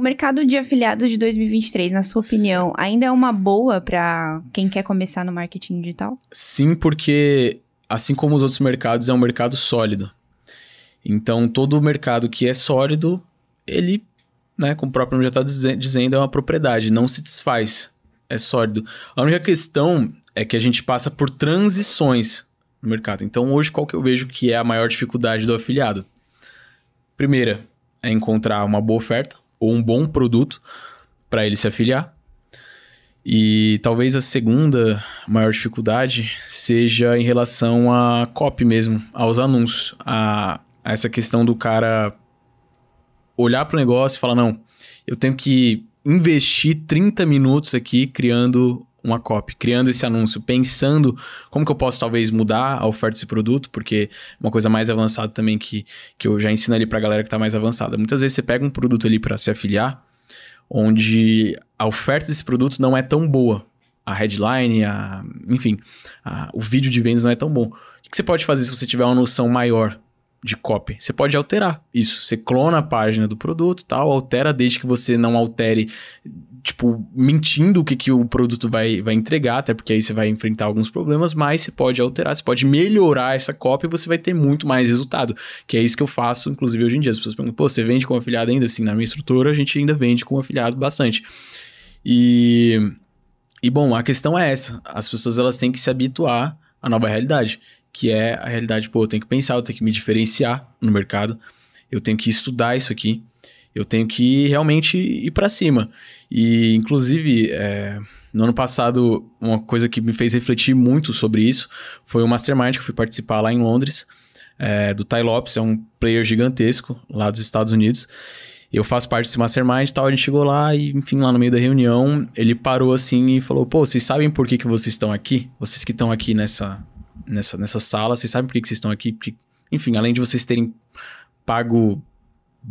O mercado de afiliados de 2023, na sua opinião, ainda é uma boa para quem quer começar no marketing digital? Sim, porque assim como os outros mercados, é um mercado sólido. Então, todo mercado que é sólido, ele, né, como o próprio nome já está dizendo, é uma propriedade, não se desfaz, é sólido. A única questão é que a gente passa por transições no mercado. Então, hoje, qual que eu vejo que é a maior dificuldade do afiliado? Primeira, é encontrar uma boa oferta ou um bom produto para ele se afiliar. E talvez a segunda maior dificuldade seja em relação à copy mesmo, aos anúncios, a essa questão do cara olhar para o negócio e falar, não, eu tenho que investir 30 minutos aqui criando uma copy, criando esse anúncio, pensando como que eu posso talvez mudar a oferta desse produto, porque uma coisa mais avançada também que eu já ensino ali pra galera que tá mais avançada. Muitas vezes você pega um produto ali para se afiliar, onde a oferta desse produto não é tão boa. A headline, o vídeo de vendas não é tão bom. O que você pode fazer se você tiver uma noção maior de copy? Você pode alterar isso. Você clona a página do produto, tal, altera, desde que você não altere, tipo, mentindo o que o produto vai entregar, até porque aí você vai enfrentar alguns problemas, mas você pode alterar, você pode melhorar essa copy e você vai ter muito mais resultado, que é isso que eu faço, inclusive, hoje em dia. As pessoas perguntam, pô, você vende com afiliado ainda? Assim, na minha estrutura, a gente ainda vende com afiliado bastante. E bom, a questão é essa, as pessoas elas têm que se habituar à nova realidade, que é a realidade, pô, eu tenho que pensar, eu tenho que me diferenciar no mercado, eu tenho que estudar isso aqui, eu tenho que realmente ir para cima. E, inclusive, no ano passado, uma coisa que me fez refletir muito sobre isso foi o Mastermind, que eu fui participar lá em Londres, do Ty Lopes, é um player gigantesco lá dos Estados Unidos. Eu faço parte desse Mastermind e tal, a gente chegou lá e, enfim, lá no meio da reunião, ele parou assim e falou, pô, vocês sabem por que vocês estão aqui? Vocês que estão aqui nessa sala, vocês sabem por que vocês estão aqui? Porque, enfim, além de vocês terem pago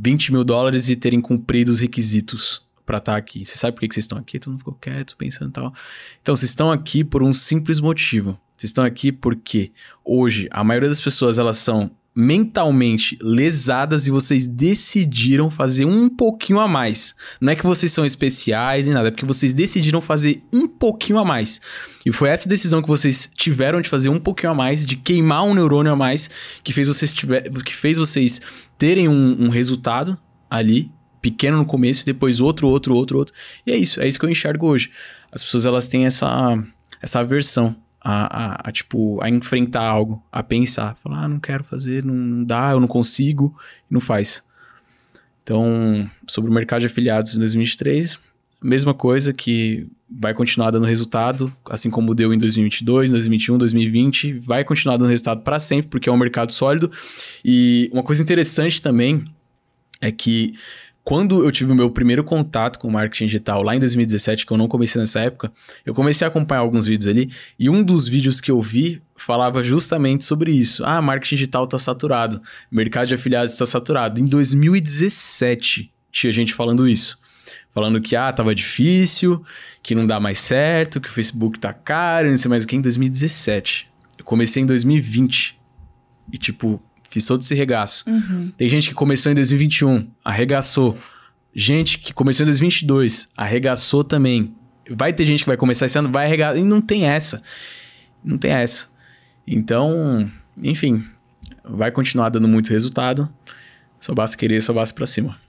$20 mil e terem cumprido os requisitos para estar aqui. Você sabe por que vocês estão aqui? Todo mundo ficou quieto, pensando e tal. Então, vocês estão aqui por um simples motivo. Vocês estão aqui porque hoje a maioria das pessoas elas são mentalmente lesadas e vocês decidiram fazer um pouquinho a mais. Não é que vocês são especiais nem nada, é porque vocês decidiram fazer um pouquinho a mais. E foi essa decisão que vocês tiveram de fazer um pouquinho a mais, de queimar um neurônio a mais, que fez vocês terem um resultado ali, pequeno no começo, e depois outro. E é isso que eu enxergo hoje. As pessoas elas têm essa aversão a enfrentar algo, a pensar, falar, não quero fazer, não dá, eu não consigo, e não faz. Então, sobre o mercado de afiliados em 2023, mesma coisa que vai continuar dando resultado, assim como deu em 2022, 2021, 2020, vai continuar dando resultado para sempre, porque é um mercado sólido. E uma coisa interessante também é que quando eu tive o meu primeiro contato com o marketing digital lá em 2017, que eu não comecei nessa época, eu comecei a acompanhar alguns vídeos ali, e um dos vídeos que eu vi falava justamente sobre isso. Ah, marketing digital está saturado, mercado de afiliados está saturado. Em 2017 tinha gente falando isso. Falando que, tava difícil, que não dá mais certo, que o Facebook tá caro, não sei mais o que, em 2017. Eu comecei em 2020 e, fiz todo esse regaço. Uhum. Tem gente que começou em 2021, arregaçou. Gente que começou em 2022, arregaçou também. Vai ter gente que vai começar esse ano, vai arregaçar. E não tem essa. Não tem essa. Então, enfim, vai continuar dando muito resultado. Só basta querer, só basta pra cima.